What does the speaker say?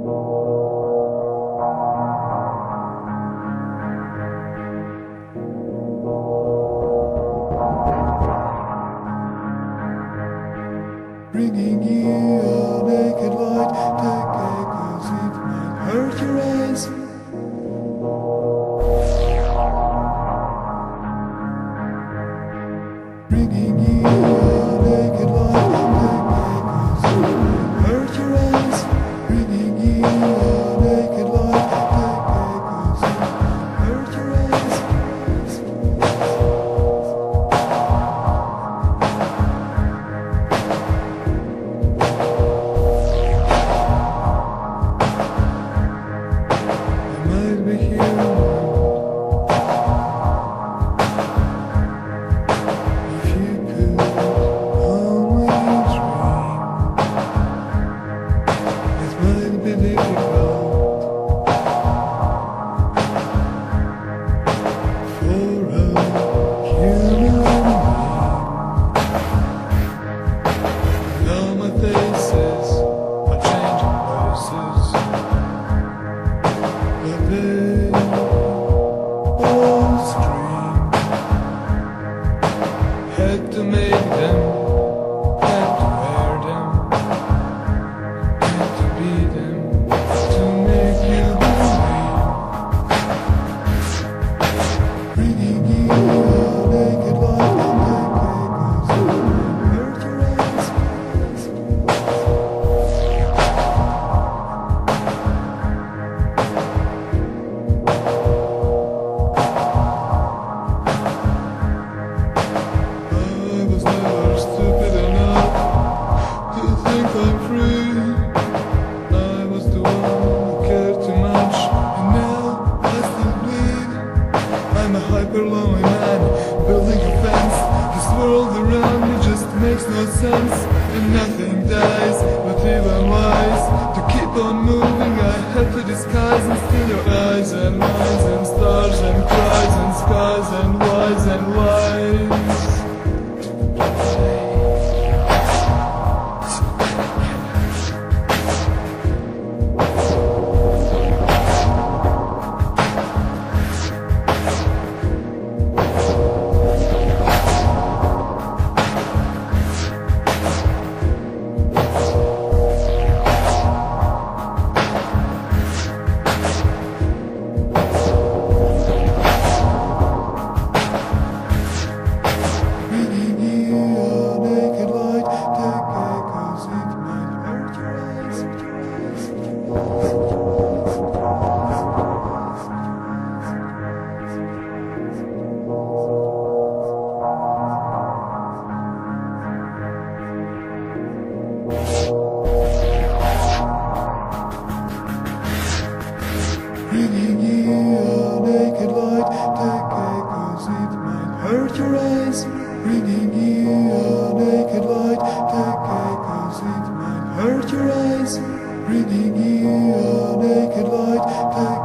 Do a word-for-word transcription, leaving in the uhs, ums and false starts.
Bringing you a naked light, take a cause it might hurt your eyes. Bringing you a naked light, take a cause it might hurt your eyes. Bringing you a naked light, take a cause it might hurt your eyes. Had to make them, had to wear them, had to be them, to make you believe. Bringing you a naked light, and take a cause it might hurt your eyes. Stupid enough to think I'm free. I was the one who cared too much, and now I still bleed. I'm a hyper lonely man, building a fence. This world around me just makes no sense, and nothing dies, not even lies. To keep on moving I have to disguise and steal your eyes and minds and stars and cries and skies and lies and lies. Bringing you a naked light, take a cause it might hurt your eyes. Bringing you a naked light, take a cause it might hurt your eyes. Bringing you a naked light, take a